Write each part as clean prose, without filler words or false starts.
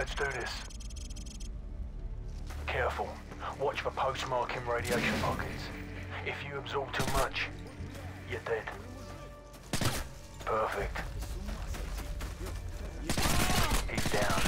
Let's do this. Careful. Watch for post-marking radiation pockets. If you absorb too much, you're dead. Perfect. He's down.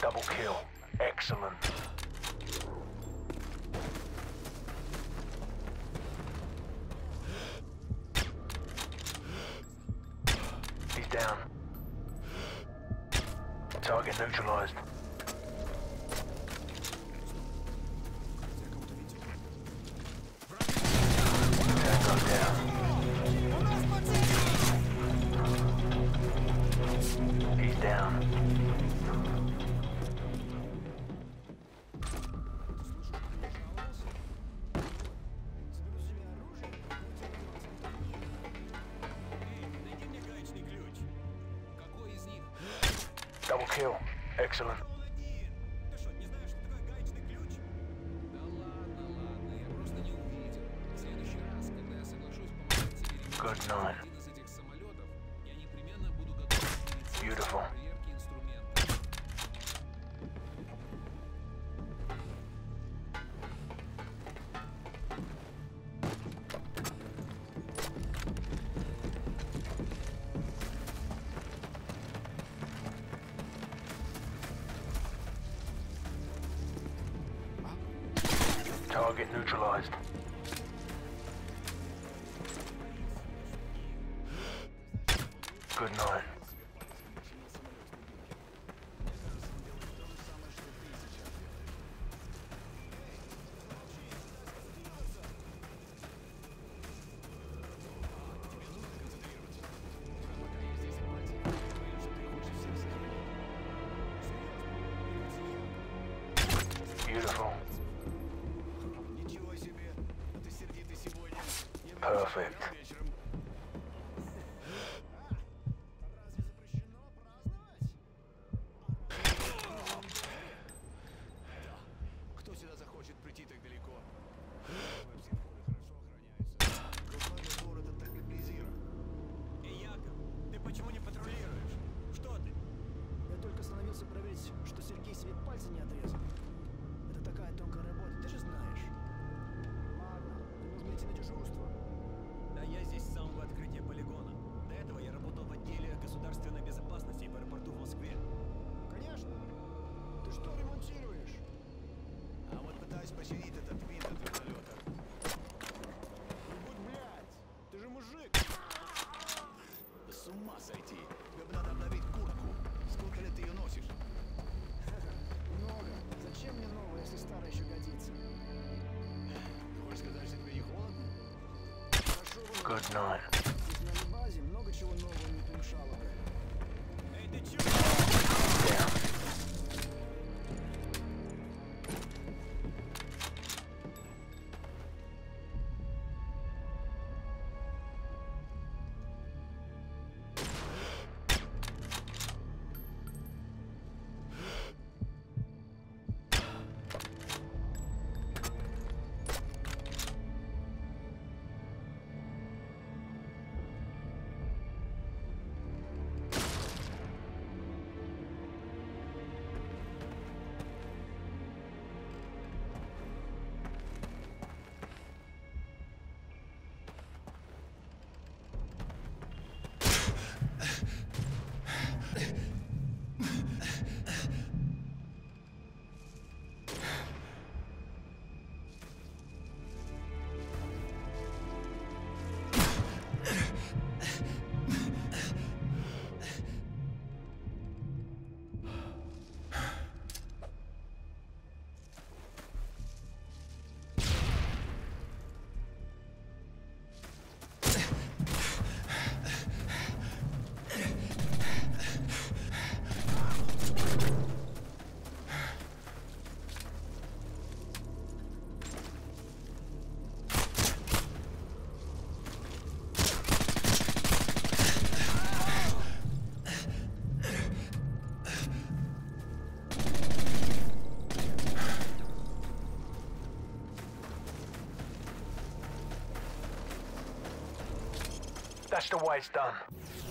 Double kill. Excellent. He's down. Target neutralized. Double kill. Excellent. Good night. Beautiful. Target neutralized. Good night. Beautiful. Perfect. Починить этот мин от вертолета. Будь, блядь! Ты же мужик! Да с ума сойти! Тебе бы надо обновить куртку. Сколько лет ты ее носишь? Много. Зачем мне новая, если старая еще годится? Ты хочешь сказать, что тебе не холодно? Good night. Здесь на базе много чего нового не помешало бы. Эй, ты чего? That's the way it's done.